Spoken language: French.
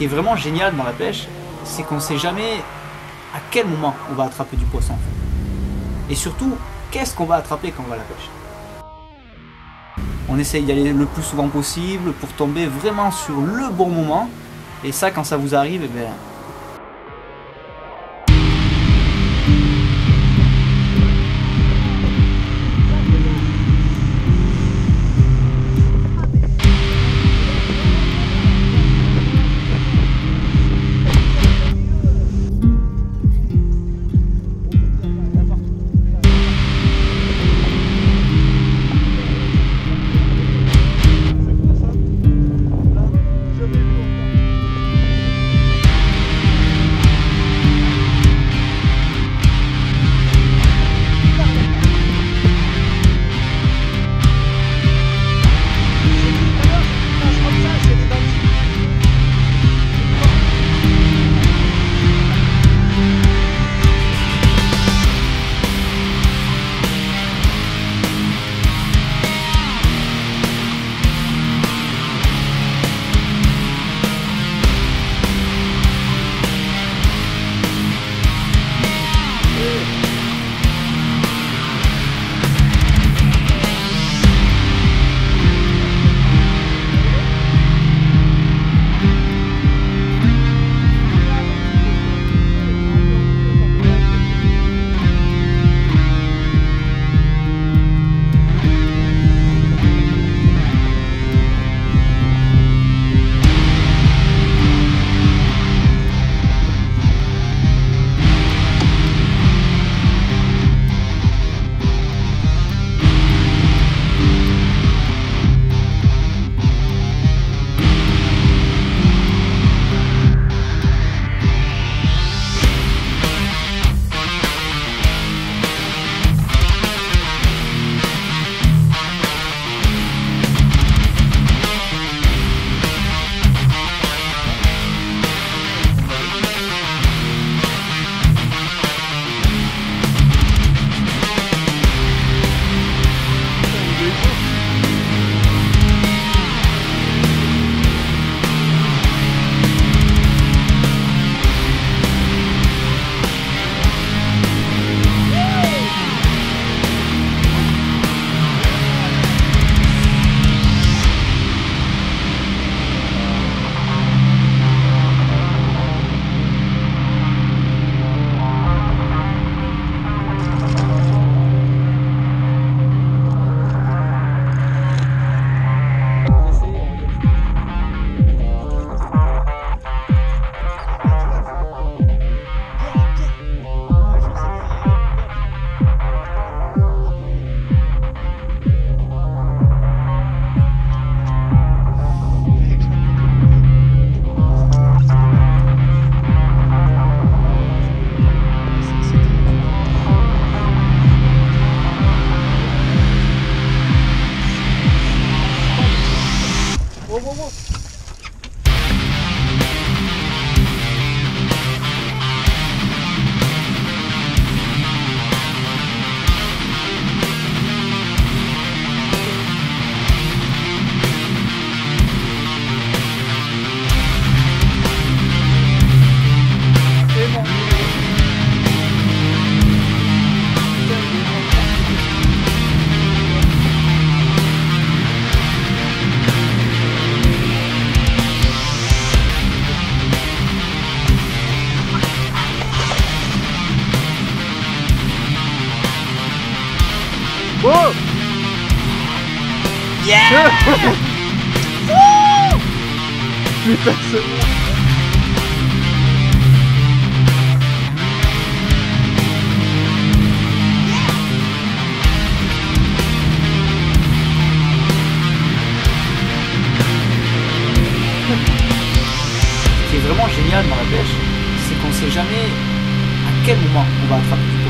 qui est vraiment génial dans la pêche, c'est qu'on ne sait jamais à quel moment on va attraper du poisson. Et surtout, qu'est-ce qu'on va attraper quand on va à la pêche. On essaye d'y aller le plus souvent possible pour tomber vraiment sur le bon moment. Et ça, quand ça vous arrive, eh bien, whoa! Yeah! Wouh! Putain, c'est bon. Ce qui est vraiment génial dans la pêche, c'est qu'on ne sait jamais à quel moment on va attraper du poisson.